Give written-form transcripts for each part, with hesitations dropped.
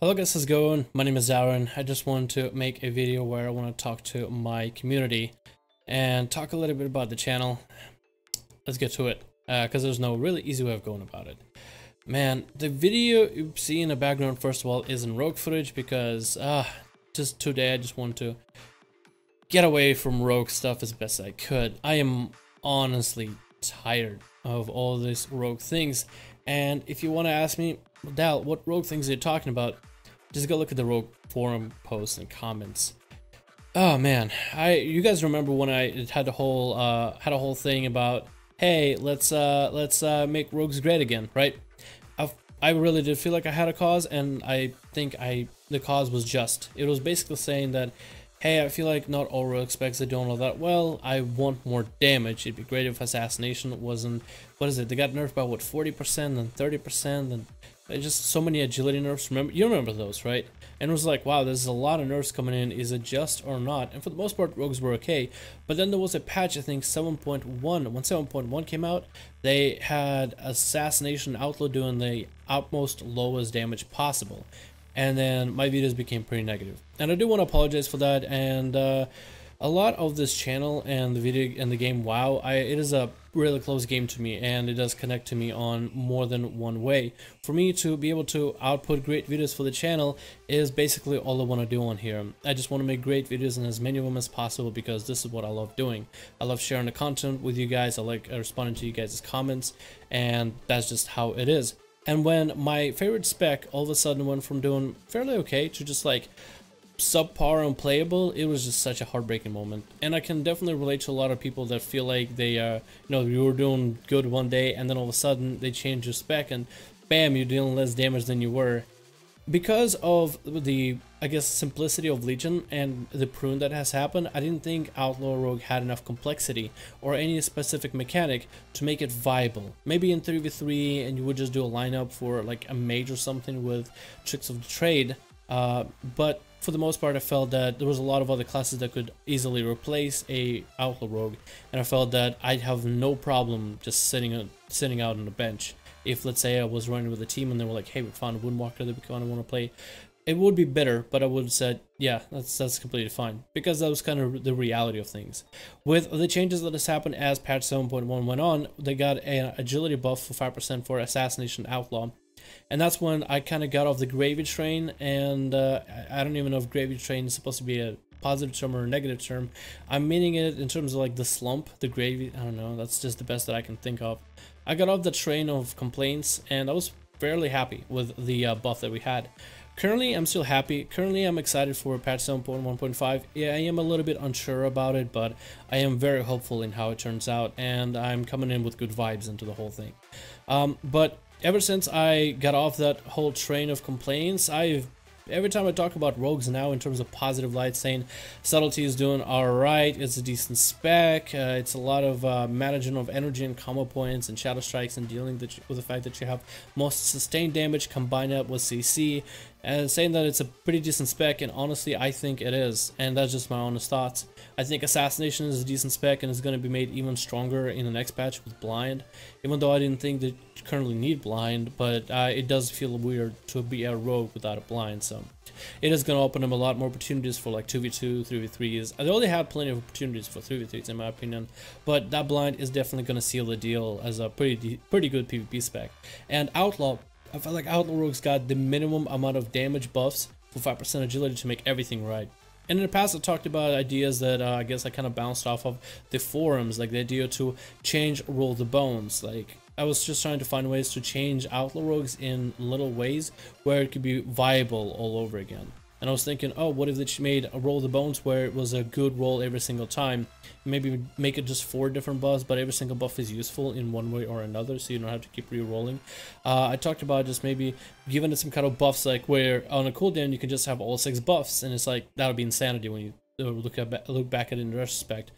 Hello guys, how's it going? My name is Zaren. I just wanted to make a video where I want to talk to my community and talk a little bit about the channel. Let's get to it, because there's no really easy way of going about it. Man, the video you see in the background, first of all, is in Rogue footage because just today I just want to get away from Rogue stuff as best I could. I am honestly tired of all these Rogue things, and if you want to ask me, Dal, what Rogue things are you talking about? Just go look at the Rogue forum posts and comments. Oh man, you guys remember when I had a whole thing about, hey, let's make Rogues great again, right? I really did feel like I had a cause, and I think the cause was just. It was basically saying that, hey, I feel like not all Rogue specs are doing all that well. I want more damage. It'd be great if Assassination wasn't, what is it? They got nerfed by what, 40% and 30%, and just so many agility nerfs. Remember, you remember those, right? And it was like, wow, there's a lot of nerfs coming in. Is it just or not? And for the most part, Rogues were okay. But then there was a patch, I think 7.1. When 7.1 came out, they had Assassination Outlaw doing the utmost lowest damage possible. And then my videos became pretty negative. And I do want to apologize for that. And a lot of this channel and the video and the game WoW, it is a really close game to me, and it does connect to me on more than one way. For me to be able to output great videos for the channel is basically all I want to do on here. I just want to make great videos and as many of them as possible because this is what I love doing. I love sharing the content with you guys. I like responding to you guys' comments, and that's just how it is. And when my favorite spec all of a sudden went from doing fairly okay to just like subpar and playable, it was just such a heartbreaking moment. And I can definitely relate to a lot of people that feel like they are, you know, you were doing good one day and then all of a sudden they change your spec and bam, you're dealing less damage than you were. Because of the, I guess, simplicity of Legion and the prune that has happened, I didn't think Outlaw Rogue had enough complexity or any specific mechanic to make it viable. Maybe in 3v3 and you would just do a lineup for like a mage or something with tricks of the trade, but for the most part, I felt that there was a lot of other classes that could easily replace a Outlaw Rogue, and I felt that I'd have no problem just sitting out on the bench. If, let's say, I was running with a team and they were like, hey, we found a Woundwalker that we kind of want to play, it would be better, but I would have said, yeah, that's completely fine, because that was kind of the reality of things. With the changes that has happened as patch 7.1 went on, they got an agility buff for 5% for Assassination Outlaw. And that's when I kind of got off the gravy train, and I don't even know if gravy train is supposed to be a positive term or a negative term. I'm meaning it in terms of like the slump, the gravy, I don't know, that's just the best that I can think of. I got off the train of complaints, and I was fairly happy with the buff that we had. Currently, I'm still happy. Currently, I'm excited for patch 7.1.5. Yeah, I am a little bit unsure about it, but I am very hopeful in how it turns out, and I'm coming in with good vibes into the whole thing. But ever since I got off that whole train of complaints, every time I talk about Rogues now in terms of positive light, saying Subtlety is doing alright, it's a decent spec, it's a lot of managing of energy and combo points and shadow strikes and dealing with the fact that you have most sustained damage combined up with CC, and saying that it's a pretty decent spec, and honestly I think it is, and that's just my honest thoughts. I think Assassination is a decent spec and is going to be made even stronger in the next patch with Blind, even though I didn't think that you currently need Blind, but it does feel weird to be a Rogue without a Blind, so it is going to open up a lot more opportunities for like 2v2, 3v3s. I already had plenty of opportunities for 3v3s in my opinion, but that Blind is definitely going to seal the deal as a pretty good PvP spec. And Outlaw, I felt like Outlaw Rogues got the minimum amount of damage buffs for 5% agility to make everything right. And in the past I talked about ideas that I guess I kind of bounced off of the forums, like the idea to change Roll the Bones. Like, I was just trying to find ways to change Outlaw Rogues in little ways where it could be viable all over again. And I was thinking, oh, what if they made a Roll the Bones where it was a good roll every single time? Maybe make it just 4 different buffs, but every single buff is useful in one way or another, so you don't have to keep re-rolling. I talked about just maybe giving it some kind of buffs, like where on a cooldown you can just have all 6 buffs, and it's like, that would be insanity when you look back at it in retrospect.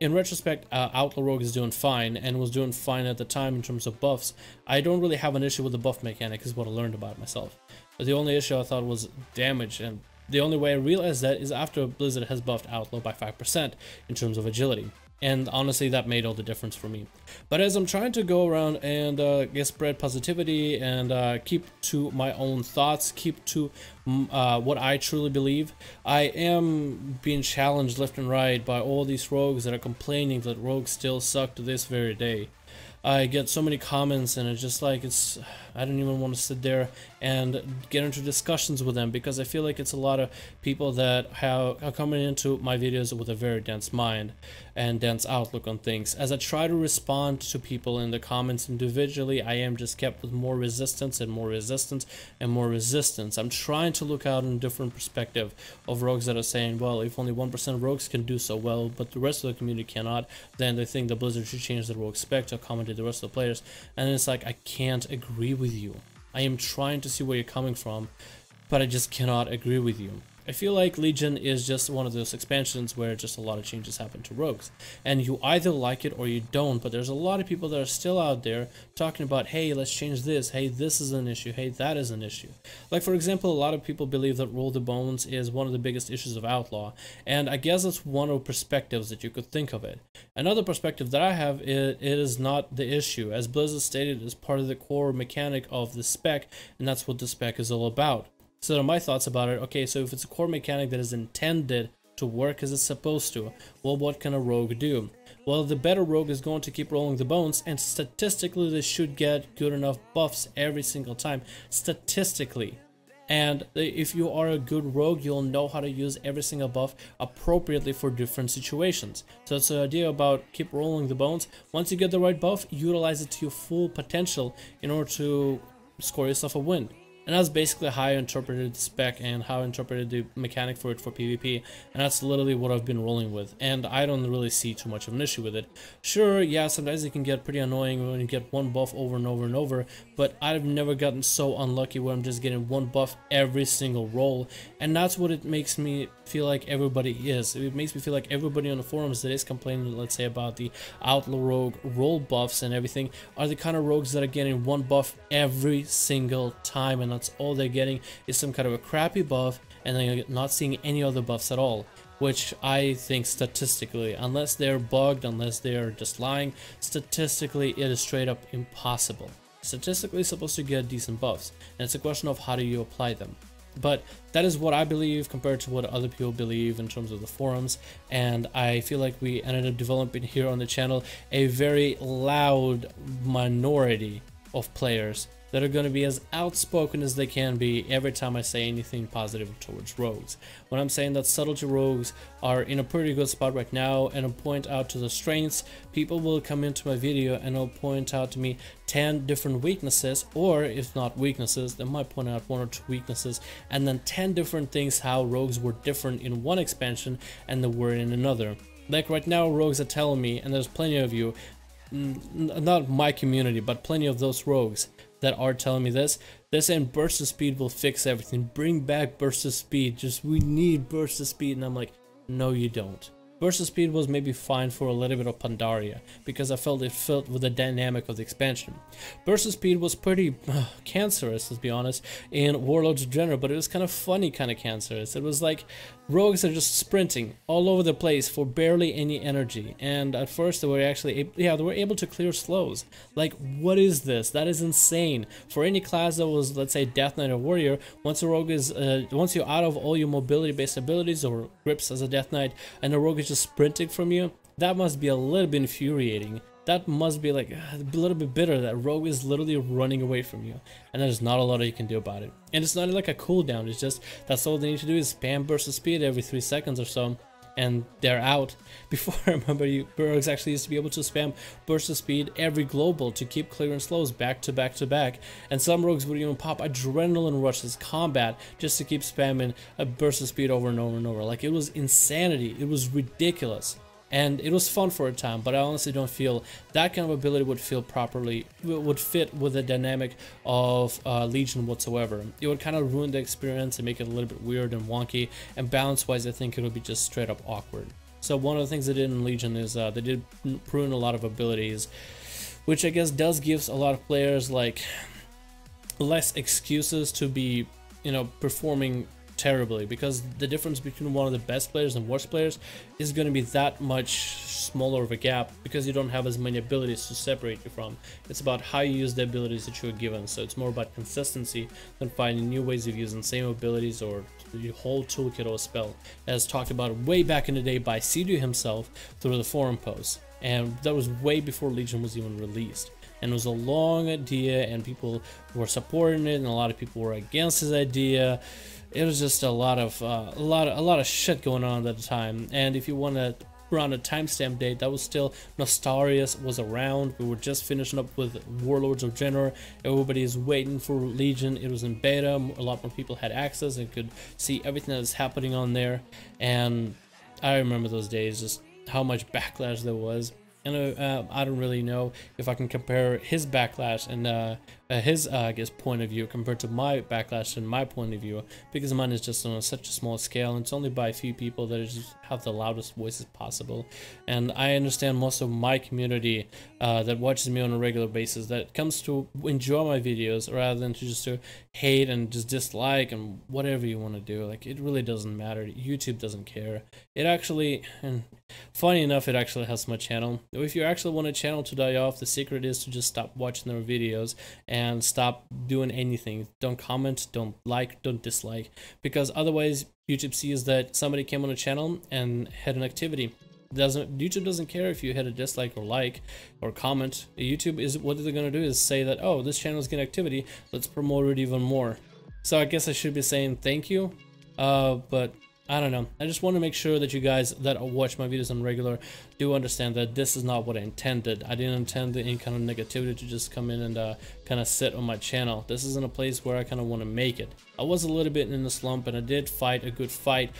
In retrospect, Outlaw Rogue is doing fine, and was doing fine at the time in terms of buffs. I don't really have an issue with the buff mechanic, is what I learned about myself. But the only issue I thought was damage, and the only way I realized that is after Blizzard has buffed Outlaw by 5% in terms of agility. And honestly, that made all the difference for me. But as I'm trying to go around and spread positivity and keep to my own thoughts, keep to what I truly believe, I am being challenged left and right by all these rogues that are complaining that rogues still suck to this very day. I get so many comments, and it's just like, it's, I don't even want to sit there and get into discussions with them, because I feel like it's a lot of people that are coming into my videos with a very dense mind and dense outlook on things. As I try to respond to people in the comments individually, I am just kept with more resistance and more resistance and more resistance. I'm trying to look out in a different perspective of rogues that are saying, well, if only 1% of rogues can do so well, but the rest of the community cannot, then they think the Blizzard should change the rogue spec or comment the rest of the players. And it's like, I can't agree with you. I am trying to see where you're coming from, but I just cannot agree with you. I feel like Legion is just one of those expansions where just a lot of changes happen to rogues, and you either like it or you don't. But there's a lot of people that are still out there talking about, hey, let's change this, hey, this is an issue, hey, that is an issue. Like, for example, a lot of people believe that Roll the Bones is one of the biggest issues of Outlaw, and I guess that's one of the perspectives that you could think of it. Another perspective that I have is, it is not the issue. As Blizzard stated, it's part of the core mechanic of the spec, and that's what the spec is all about. So there are my thoughts about it. Okay, so if it's a core mechanic that is intended to work as it's supposed to, well, what can a rogue do? Well, the better rogue is going to keep rolling the bones, and statistically they should get good enough buffs every single time, statistically. And if you are a good rogue, you'll know how to use every single buff appropriately for different situations. So it's the idea about keep rolling the bones. Once you get the right buff, utilize it to your full potential in order to score yourself a win. And that's basically how I interpreted the spec and how I interpreted the mechanic for it for PvP, and that's literally what I've been rolling with, and I don't really see too much of an issue with it. Sure, yeah, sometimes it can get pretty annoying when you get one buff over and over and over, but I've never gotten so unlucky where I'm just getting one buff every single roll, and that's what it makes me feel like everybody is. It makes me feel like everybody on the forums that is complaining, let's say, about the Outlaw Rogue roll buffs and everything, are the kind of rogues that are getting one buff every single time, and that's all they're getting is some kind of a crappy buff, and they're not seeing any other buffs at all, which I think statistically, unless they're bugged, unless they're just lying, statistically it is straight up impossible. Statistically supposed to get decent buffs, and it's a question of how do you apply them. But that is what I believe compared to what other people believe in terms of the forums, and I feel like we ended up developing here on the channel a very loud minority of players that are going to be as outspoken as they can be every time I say anything positive towards rogues. When I'm saying that Subtlety Rogues are in a pretty good spot right now, and I'll point out to the strengths, people will come into my video and they'll point out to me 10 different weaknesses, or if not weaknesses, they might point out one or two weaknesses, and then 10 different things how rogues were different in one expansion and they were in another. Like right now, rogues are telling me, and there's plenty of you, not my community, but plenty of those rogues that are telling me this. They're saying burst of speed will fix everything. Bring back burst of speed. Just, we need burst of speed. And I'm like, no, you don't. Burst of speed was maybe fine for a little bit of Pandaria, because I felt it fit with the dynamic of the expansion. Burst of speed was pretty cancerous, let's be honest, in Warlords of Draenor, but it was kind of funny kind of cancerous. It was like rogues are just sprinting all over the place for barely any energy, and at first they were actually, yeah, they were able to clear slows. Like, what is this? That is insane. For any class that was, let's say, Death Knight or Warrior, once a rogue is, once you're out of all your mobility-based abilities or grips as a Death Knight, and a rogue is just sprinting from you, that must be a little bit infuriating. That must be like a little bit bitter that rogue is literally running away from you, and there's not a lot you can do about it. And it's not like a cooldown, it's just that's all they need to do is spam burst of speed every 3 seconds or so, and they're out. Before, I remember, rogues actually used to be able to spam burst of speed every global to keep clearing slows back to back to back, and some rogues would even pop Adrenaline Rush as combat just to keep spamming a burst of speed over and over and over. Like, it was insanity, it was ridiculous. And it was fun for a time, but I honestly don't feel that kind of ability would feel properly, would fit with the dynamic of Legion whatsoever. It would kind of ruin the experience and make it a little bit weird and wonky, and balance-wise I think it would be just straight up awkward. So one of the things they did in Legion is they did prune a lot of abilities, which I guess does gives a lot of players like less excuses to be, you know, performing terribly, because the difference between one of the best players and worst players is going to be that much smaller of a gap, because you don't have as many abilities to separate you from. It's about how you use the abilities that you're given, so it's more about consistency than finding new ways of using same abilities or the whole toolkit or spell, as talked about way back in the day by Cedu himself through the forum post. And that was way before Legion was even released. And it was a long idea, and people were supporting it, and a lot of people were against his idea. It was just a lot of shit going on at the time. And if you want to run a timestamp date, that was still Nostalrius was around. We were just finishing up with Warlords of Draenor. Everybody is waiting for Legion. It was in beta. A lot more people had access and could see everything that was happening on there. And I remember those days, just how much backlash there was. And I don't really know if I can compare his backlash and I guess point of view compared to my backlash and my point of view, because mine is just on such a small scale, and it's only by a few people that just have the loudest voices possible. And I understand most of my community that watches me on a regular basis, that comes to enjoy my videos rather than to just to hate and just dislike and whatever you want to do. Like, it really doesn't matter. YouTube doesn't care. It actually, and funny enough, it actually helps my channel. If you actually want a channel to die off, the secret is to just stop watching their videos and stop doing anything. Don't comment, don't like, don't dislike, because otherwise YouTube sees that somebody came on a channel and had an activity. YouTube doesn't care if you had a dislike or like or comment. YouTube is, what they're gonna do is say that, oh, this channel is getting activity, let's promote it even more. So I guess I should be saying thank you, but I don't know. I just want to make sure that you guys that watch my videos on regular do understand that this is not what I intended. I didn't intend any kind of negativity to just come in and kind of sit on my channel. This isn't a place where I kind of want to make it. I was a little bit in the slump, and I did fight a good fight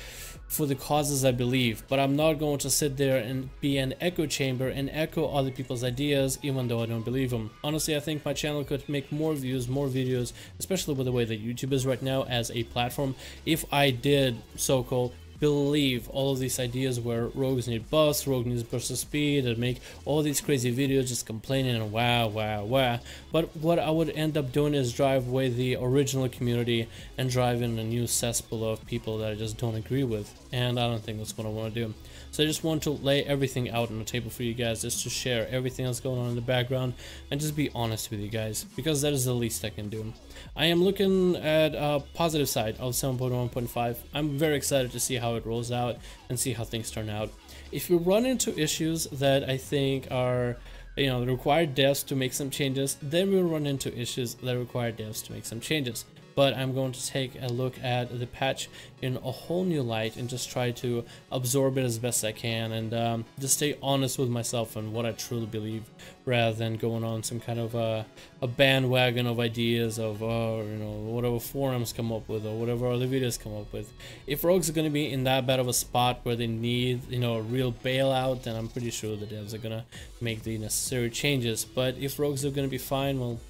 for the causes I believe, but I'm not going to sit there and be an echo chamber and echo other people's ideas, even though I don't believe them. Honestly, I think my channel could make more views, more videos, especially with the way that YouTube is right now as a platform, if I did so-called believe all of these ideas where rogues need buffs, rogue needs burst of speed, and make all these crazy videos just complaining and wow. But what I would end up doing is drive away the original community and drive in a new cesspool of people that I just don't agree with, and I don't think that's what I want to do. So I just want to lay everything out on the table for you guys, just to share everything that's going on in the background and just be honest with you guys, because that is the least I can do. I am looking at a positive side of 7.1.5. I'm very excited to see how it rolls out and see how things turn out. If you run into issues that I think are, you know, require devs to make some changes, then we'll run into issues that require devs to make some changes. But I'm going to take a look at the patch in a whole new light and just try to absorb it as best I can, and just stay honest with myself and what I truly believe, rather than going on some kind of a bandwagon of ideas of you know, whatever forums come up with or whatever other videos come up with. If Rogues are going to be in that bad of a spot where they need, you know, a real bailout, then I'm pretty sure the devs are going to make the necessary changes. But if Rogues are going to be fine, well,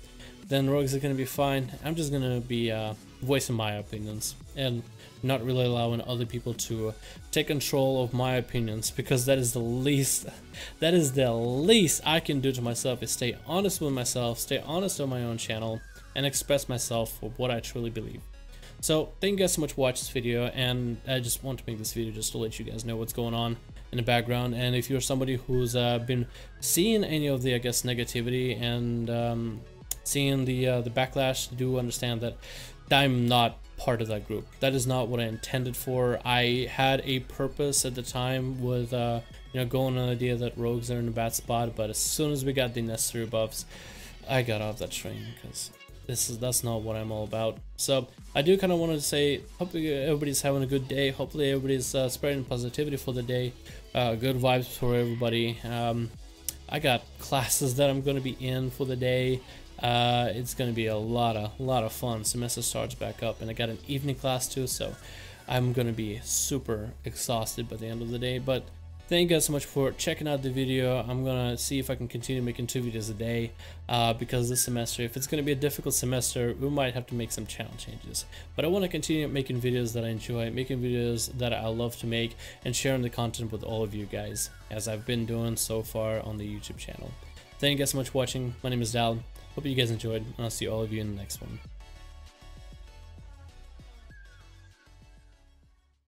then Rogues are going to be fine. I'm just going to be voicing my opinions and not really allowing other people to take control of my opinions, because that is the least I can do to myself, is stay honest with myself, stay honest on my own channel, and express myself for what I truly believe. So thank you guys so much for watching this video, and I just want to make this video just to let you guys know what's going on in the background. And if you're somebody who's been seeing any of the, I guess, negativity and seeing the backlash, do understand that I'm not part of that group. That is not what I intended for. I had a purpose at the time with you know, going on the idea that Rogues are in a bad spot, but as soon as we got the necessary buffs, I got off that train, because that's not what I'm all about. So I do kind of want to say, hopefully everybody's having a good day. Hopefully everybody's spreading positivity for the day, good vibes for everybody. I got classes that I'm going to be in for the day. It's gonna be a lot of fun. Semester starts back up, and I got an evening class too, so I'm gonna be super exhausted by the end of the day. But thank you guys so much for checking out the video. I'm gonna see if I can continue making 2 videos a day, because this semester, if it's gonna be a difficult semester, we might have to make some channel changes. But I want to continue making videos that I enjoy, making videos that I love to make, and sharing the content with all of you guys, as I've been doing so far on the YouTube channel. Thank you guys so much for watching. My name is Dal. Hope you guys enjoyed, and I'll see all of you in the next one.